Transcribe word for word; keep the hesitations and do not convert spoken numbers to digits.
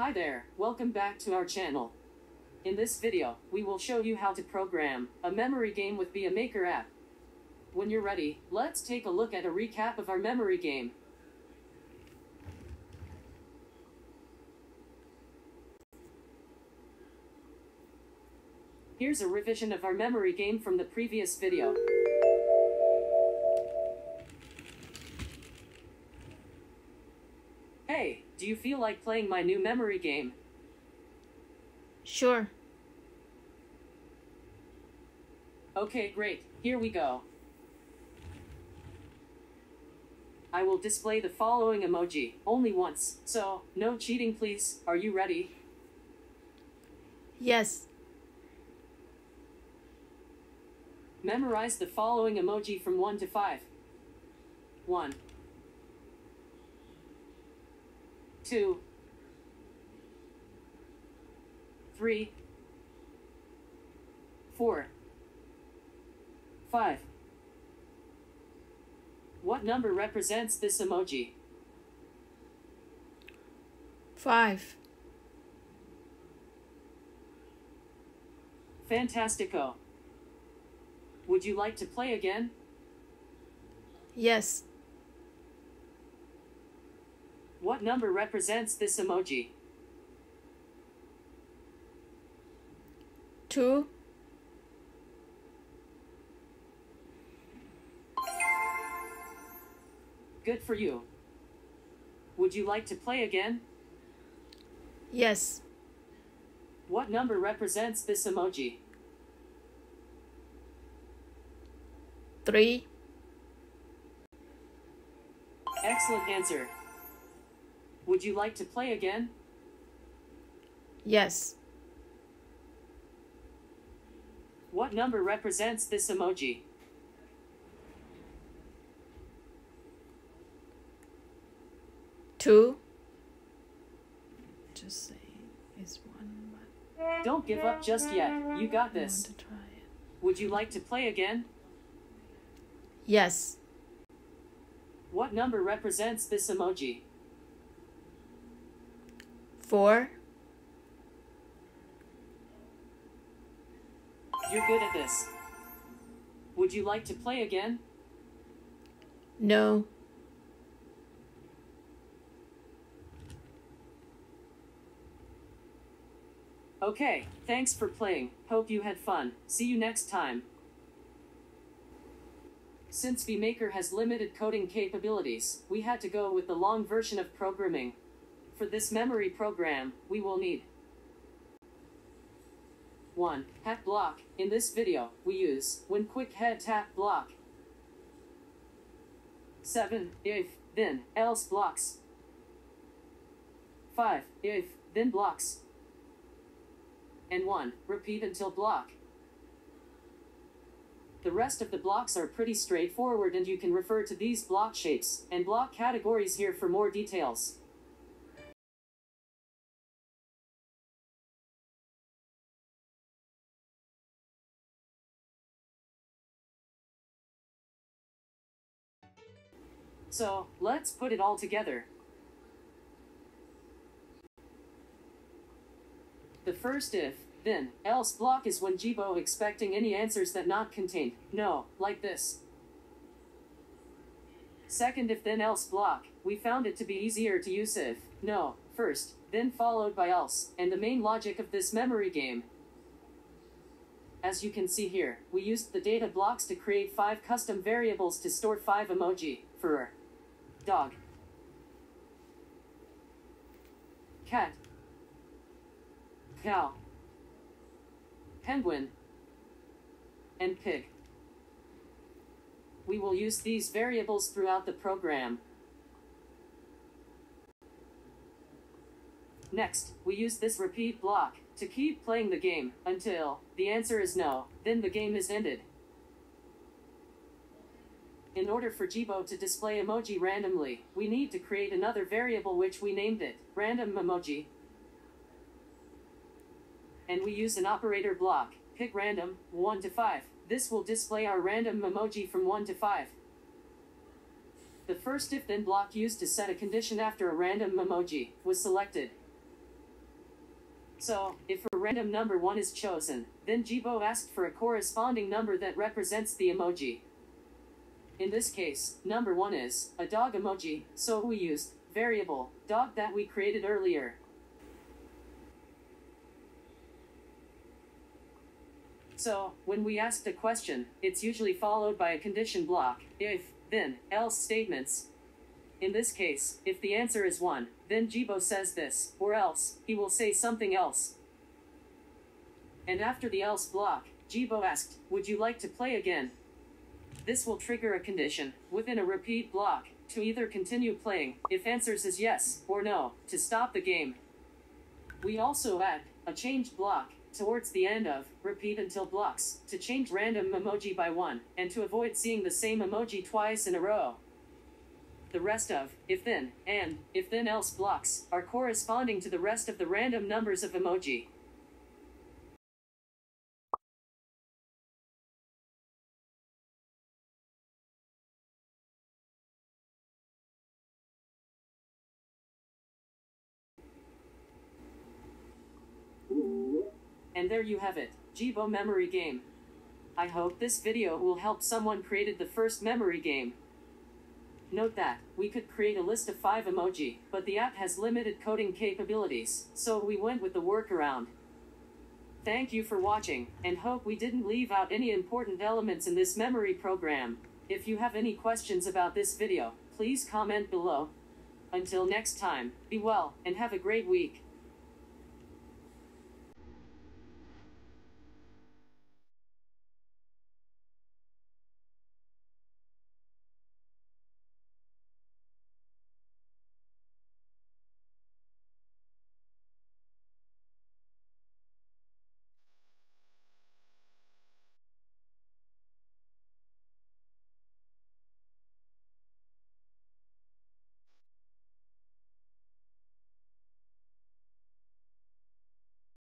Hi there, welcome back to our channel. In this video, we will show you how to program a memory game with Be a Maker app. When you're ready, let's take a look at a recap of our memory game. Here's a revision of our memory game from the previous video. Hey, do you feel like playing my new memory game? Sure. Okay, great. Here we go. I will display the following emoji only once, so no cheating, please. Are you ready? Yes. Memorize the following emoji from one to five. one. Two, three, four, five. What number represents this emoji? Five. Fantastico. Would you like to play again? Yes. What number represents this emoji? Two. Good for you. Would you like to play again? Yes. What number represents this emoji? Three. Excellent answer. Would you like to play again? Yes. What number represents this emoji? Two. Just say is one. But... Don't give up just yet. You got this. I want to try it. Would you like to play again? Yes. What number represents this emoji? Four. You're good at this. Would you like to play again? No. Okay, thanks for playing. Hope you had fun. See you next time. Since Be a Maker has limited coding capabilities, we had to go with the long version of programming. For this memory program, we will need one. Hat block. In this video, we use when quick head tap block. seven. If, then, else blocks. five. If, then blocks. And one. Repeat until block. The rest of the blocks are pretty straightforward, and you can refer to these block shapes and block categories here for more details. So, let's put it all together. The first if, then, else block is when Jibo expecting any answers that not contained no, like this. Second if then else block, we found it to be easier to use if, no, first, then followed by else, and the main logic of this memory game. As you can see here, we used the data blocks to create five custom variables to store five emoji for dog, cat, cow, penguin, and pig. We will use these variables throughout the program. Next, we use this repeat block to keep playing the game until the answer is no, then the game is ended. In order for Jibo to display emoji randomly, we need to create another variable which we named it, random emoji. And we use an operator block, pick random, one to five. This will display our random emoji from one to five. The first if then block used to set a condition after a random emoji was selected. So, if a random number one is chosen, then Jibo asked for a corresponding number that represents the emoji. In this case, number one is a dog emoji, so we used variable dog that we created earlier. So, when we asked a question, it's usually followed by a condition block, if, then, else statements. In this case, if the answer is one, then Jibo says this, or else, he will say something else. And after the else block, Jibo asked, would you like to play again? This will trigger a condition, within a repeat block, to either continue playing, if answers is yes, or no, to stop the game. We also add a change block, towards the end of repeat until blocks, to change random emoji by one, and to avoid seeing the same emoji twice in a row. The rest of if then and if then else blocks are corresponding to the rest of the random numbers of emoji. And there you have it, Jibo memory game. I hope this video will help someone created the first memory game. Note that, we could create a list of five emoji, but the app has limited coding capabilities, so we went with the workaround. Thank you for watching, and hope we didn't leave out any important elements in this memory program. If you have any questions about this video, please comment below. Until next time, be well, and have a great week.